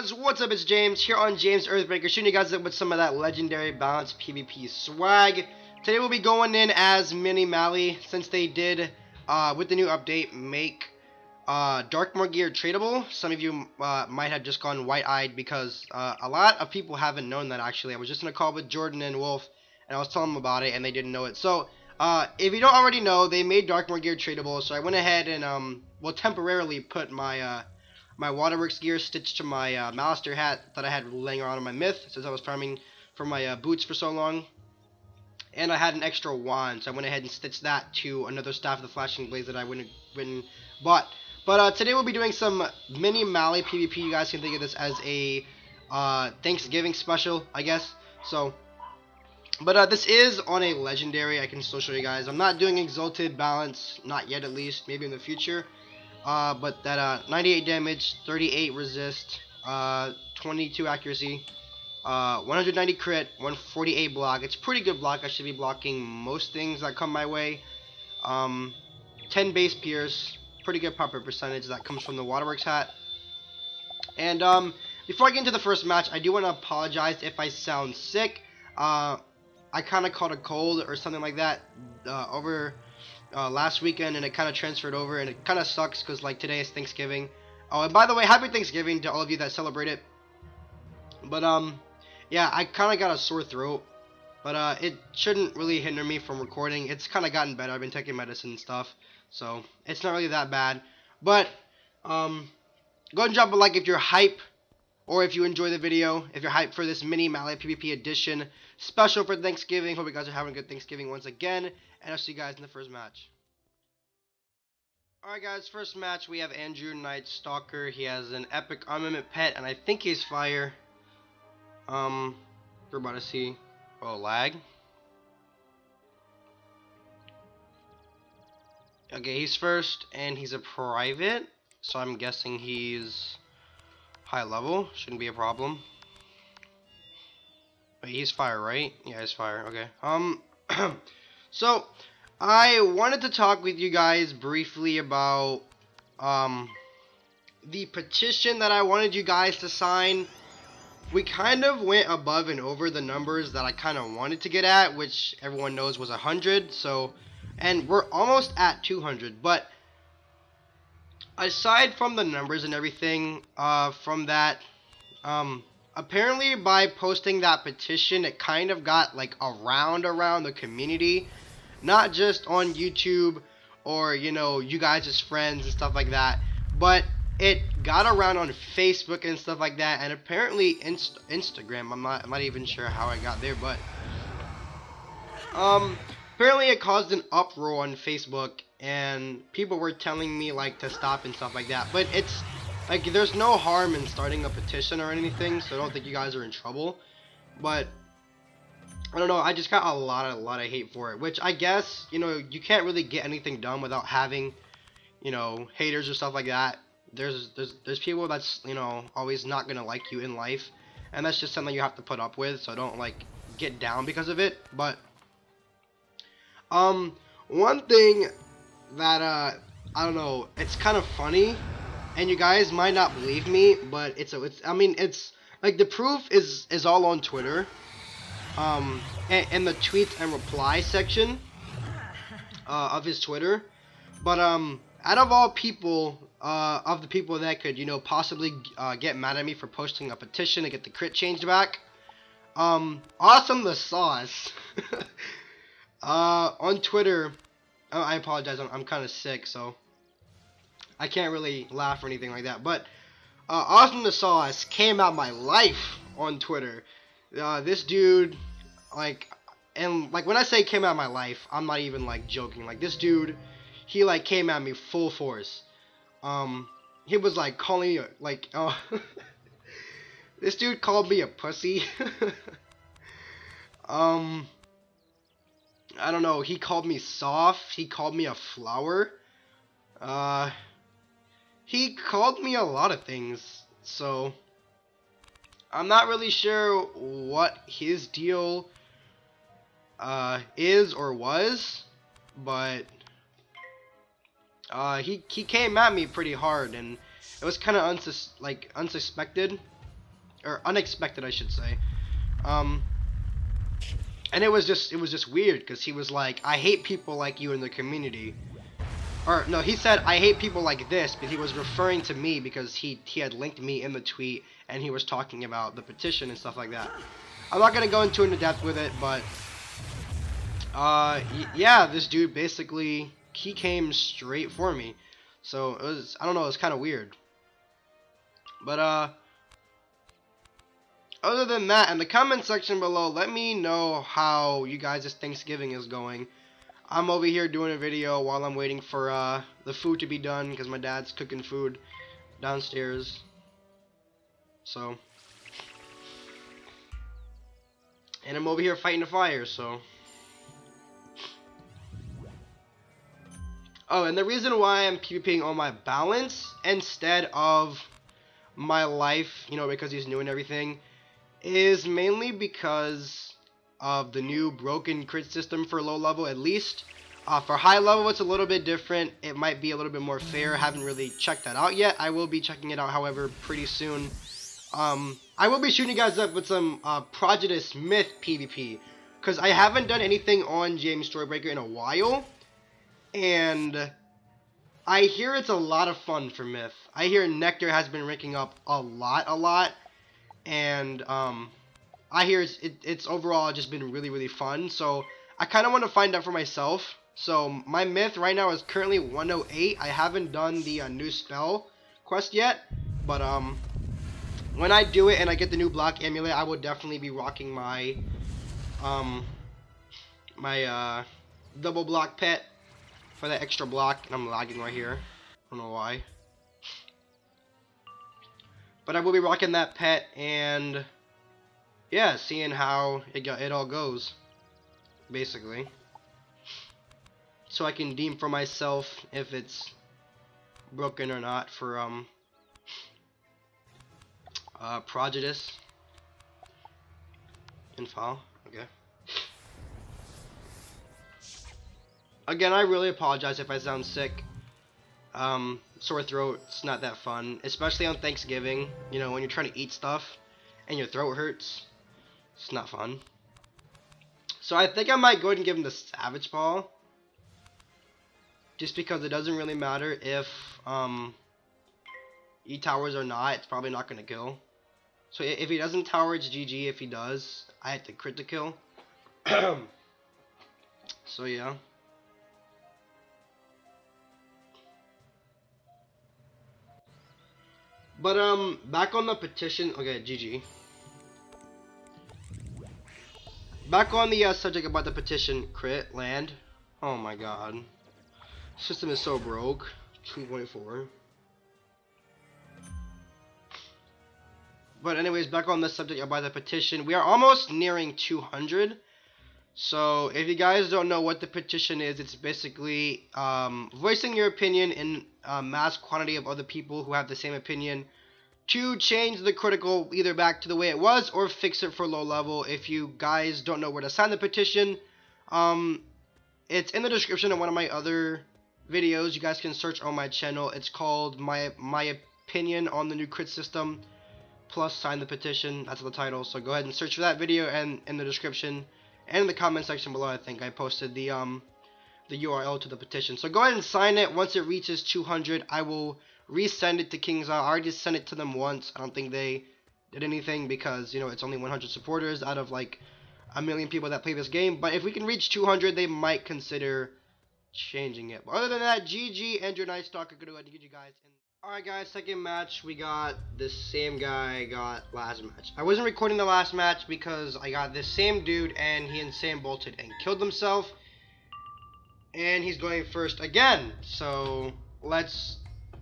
guys, what's up? It's James here on James Earthbreaker, shooting you guys up with some of that legendary balanced PvP swag. Today we'll be going in as Mini Mally, since they did, with the new update, make Darkmoor Gear tradable. Some of you might have just gone white-eyed because a lot of people haven't known that, actually. I was just in a call with Jordan and Wolf, and I was telling them about it, and they didn't know it. So, if you don't already know, they made Darkmoor Gear tradable, so I went ahead and, well, temporarily put my, my waterworks gear stitched to my Malistaire hat that I had laying around on my myth, since I was farming for my boots for so long. And I had an extra wand, so I went ahead and stitched that to another Staff of the Flashing Blaze that I went and bought. But today we'll be doing some Mini Mally PvP. You guys can think of this as a Thanksgiving special, I guess. So, but this is on a legendary. I can still show you guys. I'm not doing exalted balance, not yet at least. Maybe in the future. But that 98 damage, 38 resist, 22 accuracy, 190 crit, 148 block. It's pretty good block. I should be blocking most things that come my way. 10 base pierce, pretty good proper percentage that comes from the waterworks hat. And before I get into the first match, I do want to apologize if I sound sick. I kind of caught a cold or something like that over last weekend, and it kind of transferred over, and it kind of sucks because like today is Thanksgiving. Oh, and by the way, happy Thanksgiving to all of you that celebrate it. But yeah, I kind of got a sore throat, but it shouldn't really hinder me from recording. It's kind of gotten better. I've been taking medicine and stuff, so it's not really that bad. But go ahead and drop a like if you're hype, or if you enjoy the video, if you're hyped for this Mini Mally PvP edition special for Thanksgiving. Hope you guys are having a good Thanksgiving once again, and I'll see you guys in the first match. Alright guys, first match we have Andrew Nightstalker. He has an epic armament pet, and I think he's fire. We're about to see. Oh, lag. Okay, he's first, and he's a private, so I'm guessing he's high level, shouldn't be a problem. Wait, he's fire, right? Yeah, he's fire, okay. So, I wanted to talk with you guys briefly about, the petition that I wanted you guys to sign. We kind of went above and over the numbers that I kind of wanted to get at, which everyone knows was 100, so, and we're almost at 200, but aside from the numbers and everything from that, apparently by posting that petition, it kind of got like around the community, not just on YouTube or, you know, you guys as friends and stuff like that, but it got around on Facebook and stuff like that, and apparently Instagram. I'm not even sure how I got there, but apparently it caused an uproar on Facebook, and people were telling me like to stop and stuff like that. But it's like there's no harm in starting a petition or anything, so I don't think you guys are in trouble. But I don't know, I just got a lot of hate for it, which I guess, you know, you can't really get anything done without having, you know, haters or stuff like that. There's people that's, you know, always not gonna like you in life, and that's just something you have to put up with, so don't like get down because of it. But one thing that, I don't know, it's kind of funny, and you guys might not believe me, but I mean, it's, like, the proof is all on Twitter, and the tweets and reply section, of his Twitter, but, out of all people, of the people that could, you know, possibly, get mad at me for posting a petition to get the crit changed back, Awesome the Sauce, on Twitter. Oh, I apologize, I'm kind of sick, so I can't really laugh or anything like that, but Awesome the Sauce came out my life on Twitter. This dude, like, and, like, when I say came out my life, I'm not even, like, joking. Like, this dude, he, like, came at me full force. He was, like, calling me, like, oh, this dude called me a pussy. I don't know, he called me soft, he called me a flower, he called me a lot of things, so I'm not really sure what his deal, is or was, but, he came at me pretty hard, and it was kind of, like, unsuspected, or unexpected, I should say. And it was just weird, because he was like, I hate people like you in the community. Or, no, he said, I hate people like this, but he was referring to me because he had linked me in the tweet, and he was talking about the petition and stuff like that. I'm not going to go into depth with it, but, yeah, this dude basically, he came straight for me. So, it was, I don't know, it was kind of weird. But, other than that, in the comment section below, let me know how you guys' Thanksgiving is going. I'm over here doing a video while I'm waiting for the food to be done, because my dad's cooking food downstairs. So, and I'm over here fighting a fire, so. Oh, and the reason why I'm keeping on my balance instead of my life, you know, because he's new and everything, is mainly because of the new broken crit system for low level, at least. For high level, it's a little bit different. It might be a little bit more fair. I haven't really checked that out yet. I will be checking it out, however, pretty soon. I will be shooting you guys up with some Prodigious Myth PvP, because I haven't done anything on James Storybreaker in a while, and I hear it's a lot of fun for Myth. I hear Nectar has been ranking up a lot, and I hear it's overall just been really, really fun, so I kind of want to find out for myself. So my Myth right now is currently 108. I haven't done the new spell quest yet, but when I do it and I get the new block amulet, I will definitely be rocking my my double block pet for that extra block. And I'm lagging right here. I don't know why, but I will be rocking that pet and. Yeah, seeing how it all goes, basically. So I can deem for myself if it's broken or not for Prejudice and Foul. Okay. Again, I really apologize if I sound sick. Sore throat's not that fun, especially on Thanksgiving. You know, when you're trying to eat stuff and your throat hurts. It's not fun. So I think I might go ahead and give him the Savage Ball. Just because it doesn't really matter if he towers or not. It's probably not going to kill. So if he doesn't tower, it's GG. If he does, I have to crit to kill. So yeah. But back on the petition. Okay, GG. Back on the subject about the petition, crit, land. Oh my god. System is so broke. 2.4. But anyways, back on the subject about the petition. We are almost nearing 200. So, if you guys don't know what the petition is, it's basically voicing your opinion in a mass quantity of other people who have the same opinion to change the critical either back to the way it was or fix it for low level. If you guys don't know where to sign the petition, it's in the description of one of my other videos. You guys can search on my channel. It's called my opinion on the new crit system plus sign the petition. That's the title. So go ahead and search for that video, and in the description and in the comment section below, I think I posted the URL to the petition. So go ahead and sign it. Once it reaches 200, I will resend it to Kings. I already sent it to them once. I don't think they did anything because, you know, it's only 100 supporters out of like a million people that play this game. But if we can reach 200, they might consider changing it. But other than that, GG, Andrew Nightstalker. Good to get you guys in. Alright guys, second match. We got the same guy I got last match. I wasn't recording the last match because I got this same dude and he insane bolted and killed himself. And he's going first again. So let's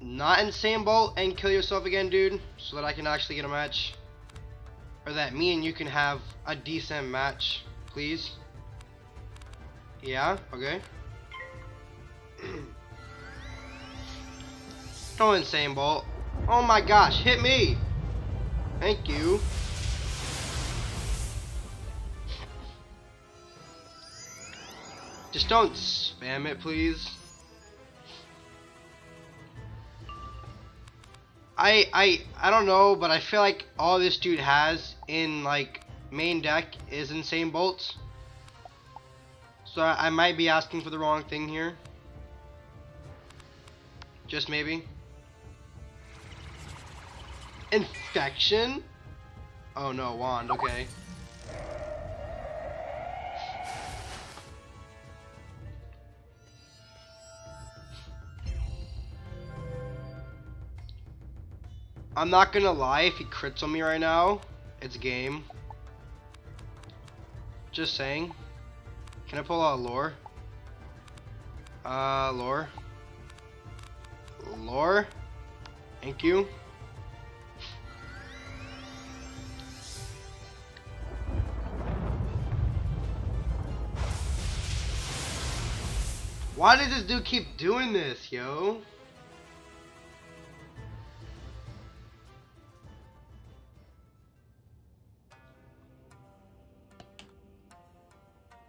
not insane bolt and kill yourself again, dude, so that I can actually get a match, or that me and you can have a decent match, please. Yeah, okay. No insane bolt. Oh my gosh, hit me. Thank you. Just don't spam it, please. I don't know, but I feel like all this dude has in like main deck is insane bolts. So I might be asking for the wrong thing here. Just maybe. Infection? Oh no, wand, okay. I'm not gonna lie, if he crits on me right now, it's game. Just saying. Can I pull out lore? Lore. Lore? Thank you. Why does this dude keep doing this, yo?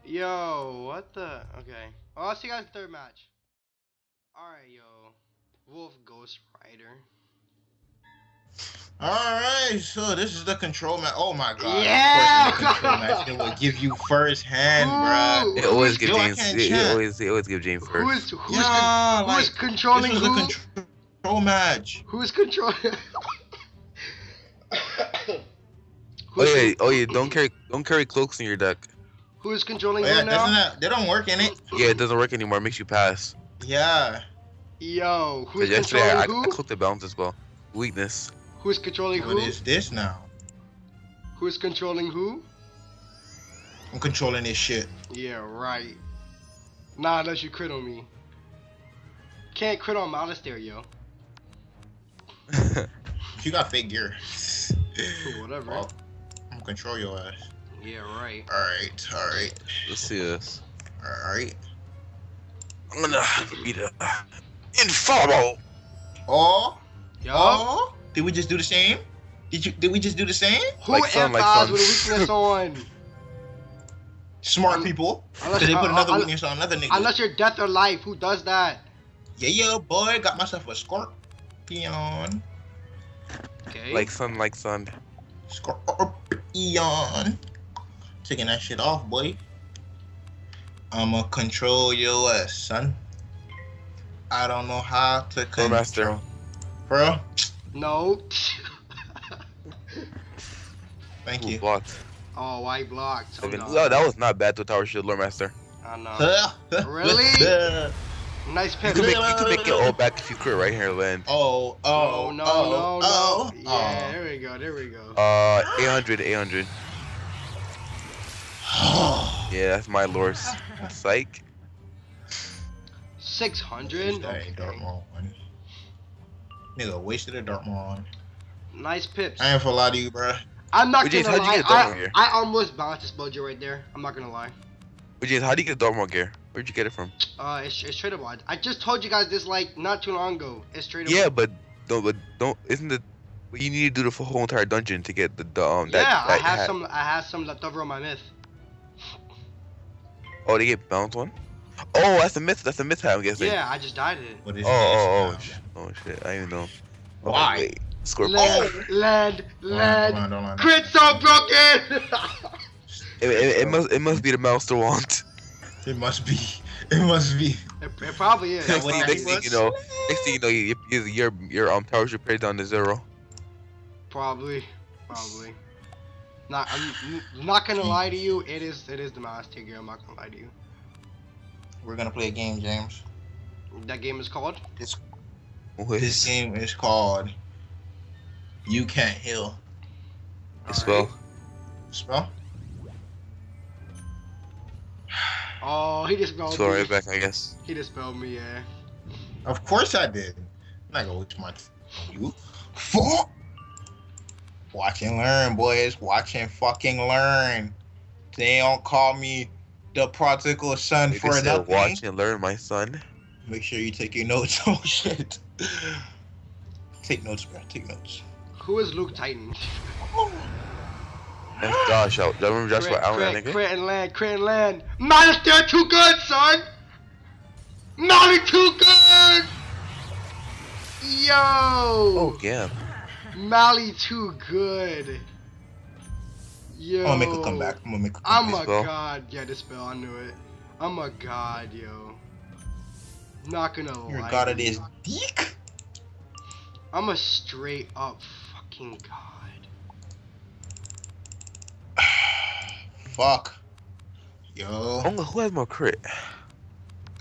Yo, what the? Okay. Well, I'll see you guys in the third match. Alright, yo. Wolf Ghost Rider. Alright, so this is the control match. Oh my god. Yeah! Of course, the control match. It will give you first hand, bruh. It always gives James. It always gives James first. Who's controlling who? This was a control match. Who's controlling? Oh yeah, don't carry cloaks in your deck. Who's controlling him now? They don't work in it. Yeah, it doesn't work anymore. It makes you pass. Yeah. Yo, who's controlling who? I clicked the bounce as well. Weakness. Who's controlling who? What is this now? Who's controlling who? I'm controlling this shit. Yeah, right. Nah, unless you crit on me. Can't crit on Malistaire, yo. You got fake gear. Whatever. Well, I'm gonna control your ass. Yeah, right. Alright. Let's see this. Alright. I'm gonna be the Informo. Oh? Yo? Oh? Did we just do the same? Did we just do the same? Who like fun, with a weakness on? Smart people. Unless, they put another weakness on another nigga. Unless you're death or life, who does that? Yeah, boy. Got myself a scorpion. Okay. Like sun. Scorpion. Taking that shit off, boy. I'ma control your ass, son. I don't know how to control. Bro? No. Thank you. Blocked. Oh, I blocked. Oh, no. No, that was not bad to Tower Shield, Lord Master. I know. Really? Nice pick. You can make it all back if you crit right here, Lynn. Oh, no. Yeah, there we go. 800. Yeah, that's my lords. Psych. 600? Okay. Nigga wasted a Darkmoor on. Nice pips. I ain't for a lot of you, bruh. I'm not gonna lie. I almost bounced this Bojo right there. I'm not gonna lie. James, how do you get a Darkmoor gear? Where'd you get it from? It's tradable. I just told you guys this like not too long ago. It's tradable. Yeah, but don't. Isn't it? You need to do the whole entire dungeon to get the I have some left over on my myth. Oh, they get bounce one? Oh, that's a myth. That's a myth hat, I'm guessing. Yeah, I just died it. What is oh shit! I didn't know. Oh, why? Wait. Scorpion. Lead. Crit so broken. it must be the mouse to want. It must be. It probably is. next thing you know, your power should pay down to zero. Probably. I'm not gonna lie to you. It is the Master Gear. I'm not gonna lie to you. We're gonna play a game, James. That game is called. This game is called. You Can't Heal. Spell. Oh, he dispelled me. Sorry, back, I guess. He dispelled me, yeah. Of course I did. I'm not gonna waste my you. Fuck. Watch and learn, boys. Watch and fucking learn. They don't call me the prodigal son for nothing. Watch and learn, my son. Make sure you take your notes. Oh shit. Take notes, bro. Take notes. Who is Luke Titan? That's Josh. I remember Josh for Allen, nigga. Crit and land. Malistaire too good, son. Malistaire too good. Yo. Oh yeah. Mally too good. Yo. I'm gonna make a comeback. I'm a god. Yeah, this spell. I knew it. I'm a god, yo. Not gonna lie. You're a god of this dick? I'm a straight up fucking god. Fuck. Yo. Who has more crit?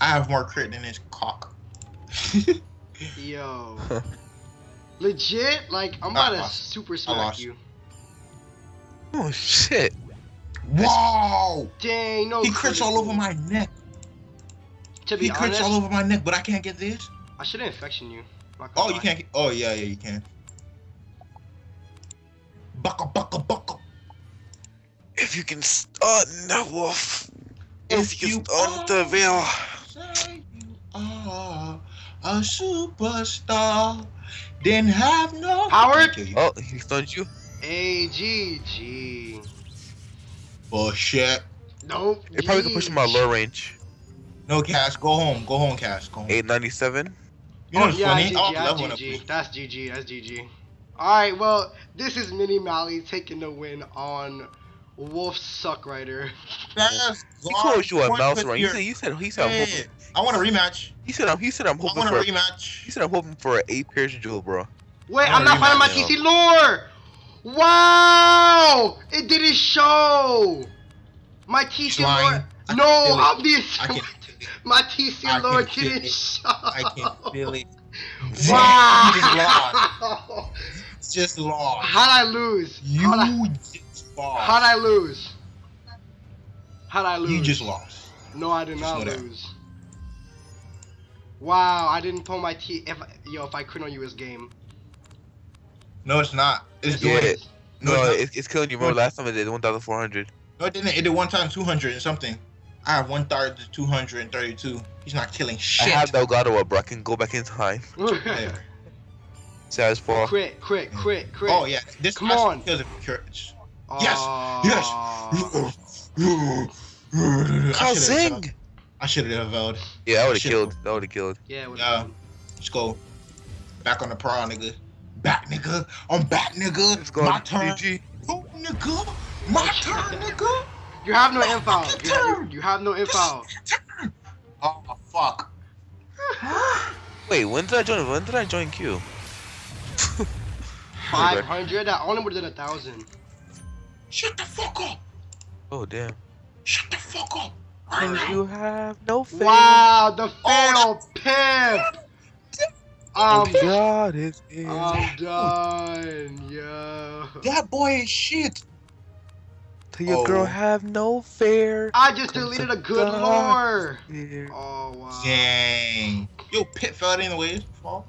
I have more crit than his cock. Yo. Legit, like, I'm about to super smack you. Oh, shit. Wow! Dang, no. He crits all over my neck. To be honest, he crits all over my neck, but I can't get this? I should've infection you. Oh, you can't. Oh, yeah, yeah, you can. Bucka, bucka, bucka. If you can stun the wolf. If you stun the veil. Say you are a superstar. Then have no. Howard? Oh, he stunned you? AGG. Bullshit. Nope. They probably could push him out low range. No, Cash. Go home. Go home, Cash. Go home. 897. You know, GG. That's GG. That's GG. Alright, well, this is Mini Mally taking the win on Wolf Suck Rider. He called you a mouse, right? He said, I want a rematch. He said, I'm hoping for an 8-pierce jewel, bro. Wait, I'm not finding my TC lore! Wow! It didn't show! My TC lore. No, obviously. My TC lore didn't show. I can't feel it. Wow! It's just lost. How'd I lose? How'd I lose? You just lost. No, I did not lose. Wow, I didn't pull my T. If I crit on you, it's game. No, it's not. It's doing it. No, it's killing you, bro. Last time it did 1,400. No, it didn't. It did one time 200 and something. I have 1,232. He's not killing shit. I have Delgado, bro. I can go back in time. Yeah. Size 4. Crit. Oh, yeah. This Come on. Kills it. Yes! Yes! Sing! I should have availed. Yeah, I would have killed. That would have killed. Yeah, let's go. Back on the prowl, nigga. Back, nigga. I'm back, nigga. Let's go. My turn. Oh, nigga. My turn, nigga. You have no info. You have no info. Oh fuck. Wait, when did I join Q? 500? I only would have done 1,000. Shut the fuck up. Oh damn. Shut the fuck up. Right you have no faith. Wow, the fatal pimp. God, I'm done, yo. That boy is shit. To your girl have no fear. I just deleted a good lore. Oh wow. Dang. Yo, pit fell out in the way. What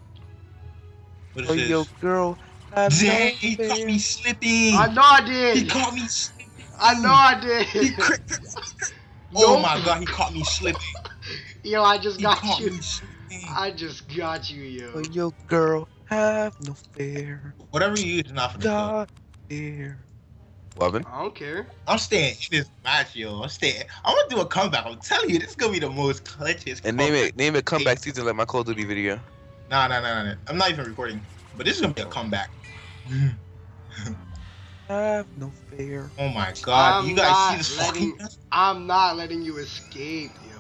is this? Yo, girl have no fear. He caught me slipping. I know I did. He caught me slipping. I know I did. He oh my god, he caught me slipping. Yo, I just got you. I just got you, yo. Yo, girl have no fear. Whatever you use is not for the God fear. Loving. I don't care. I'm staying in this match, yo. I'm staying. I'm gonna do a comeback. I'm telling you, this is gonna be the most clutchest. And name it comeback season like my Call of Duty video. Nah. I'm not even recording. But this is gonna be a comeback. I have no fear. Oh my god, you guys see this fucking? I'm not letting you escape, yo.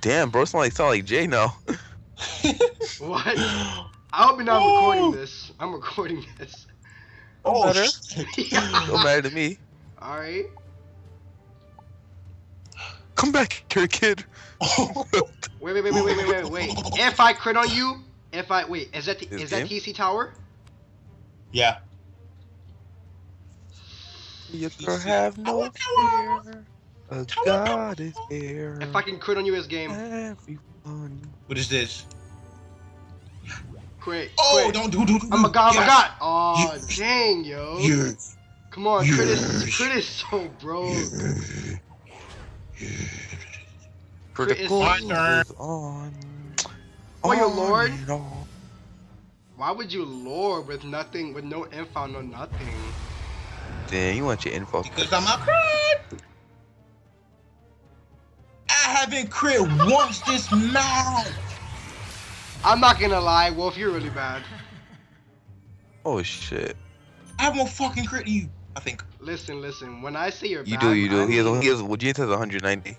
Damn, bro, sound like Jay now. What? I hope you're not recording this. I'm recording this. Oh, don't matter to me. All right. Come back here, kid. Wait. If I crit on you, is that TC Tower? Yeah. You have no fear. A god is here. If I can crit on you, it's game. Everyone. What is this? Crit, oh, don't do. I'm a god. Oh, yes. Dang, yo. Yes. Come on, yes. Crit is so broke. Yes. Crit is on. Oh, your lord? No. Why would you lore with nothing, with no info, no nothing? Dang, you want your info. Because I'm a crit! I haven't crit once this match! I'm not gonna lie, Wolf, you're really bad. Oh shit! I have more fucking crit than you, I think. Listen. When I say you're bad, you do. He has. Well, James has 190.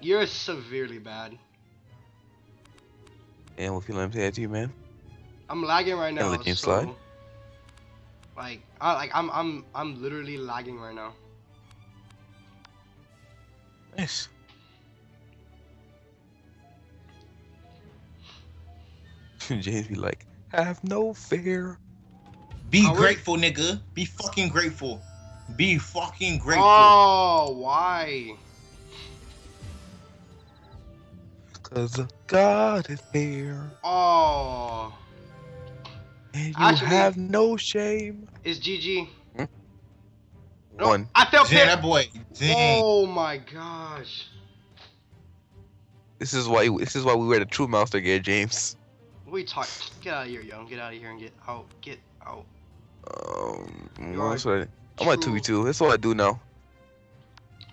You're severely bad. And what feeling I'm saying to you, man? I'm lagging right now. Let James slide. I'm literally lagging right now. Nice. James be like, have no fear. Be grateful, nigga. Be fucking grateful. Be fucking grateful. Oh, why? Cause God is here. Oh. And you actually have no shame. It's GG. Hmm? No, one. I fell pinned. That boy. Dang. Oh my gosh. This is why we wear the true monster gear, James. We talk. Get out of here, young. Get out of here and get out. Get out. I'm at 2v2. That's all I do now.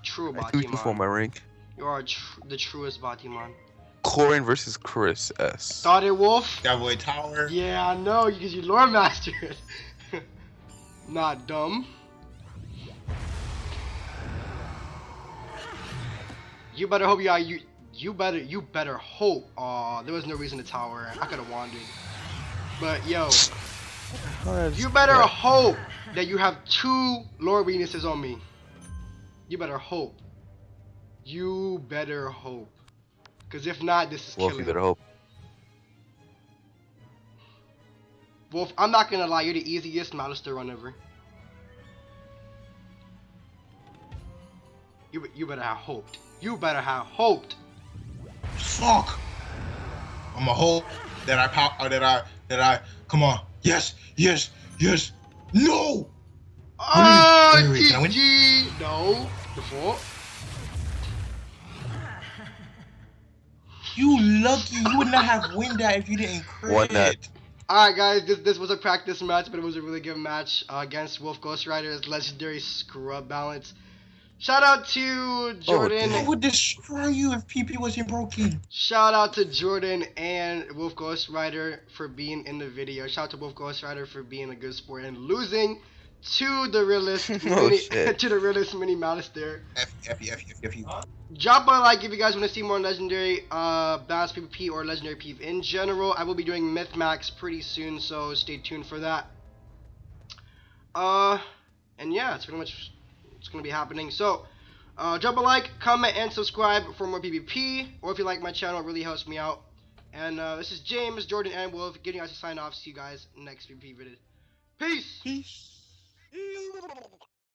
True Batimon. Before my rank. You are the truest Batimon. Corin versus Chris S. Started Wolf. That boy Tower. Yeah, I know because you lore mastered. Not dumb. You better hope you are you. You better hope. Aw, there was no reason to tower. I could have wandered. But yo, you better hope that you have two lore weaknesses on me. You better hope. You better hope. Cause if not, this is Wolf, killing. Wolf, you better hope. Wolf, I'm not gonna lie. You're the easiest Malistaire run ever. You better have hoped. You better have hoped. Fuck! I'm a hope that I pop. That I. Come on! Yes! No! Oh, GG! No, default. You lucky! You would not have win that if you didn't crit. What that? All right, guys. This was a practice match, but it was a really good match against Wolf Ghost Rider's legendary scrub balance. Shout out to Jordan. I would destroy you if PP wasn't broken. Shout out to Jordan and Wolf Ghost Rider for being in the video. Shout out to Wolf Ghost Rider for being a good sport and losing to the realist Mini Malistaire. Drop a like if you guys want to see more legendary balance PvP or legendary PvP in general. I will be doing Myth Max pretty soon, so stay tuned for that. And yeah, it's pretty much it's gonna be happening. So drop a like, comment, and subscribe for more PvP, or if you like my channel, it really helps me out. And this is James, Jordan, and Wolf getting us to sign off. See you guys next PvP video. Peace.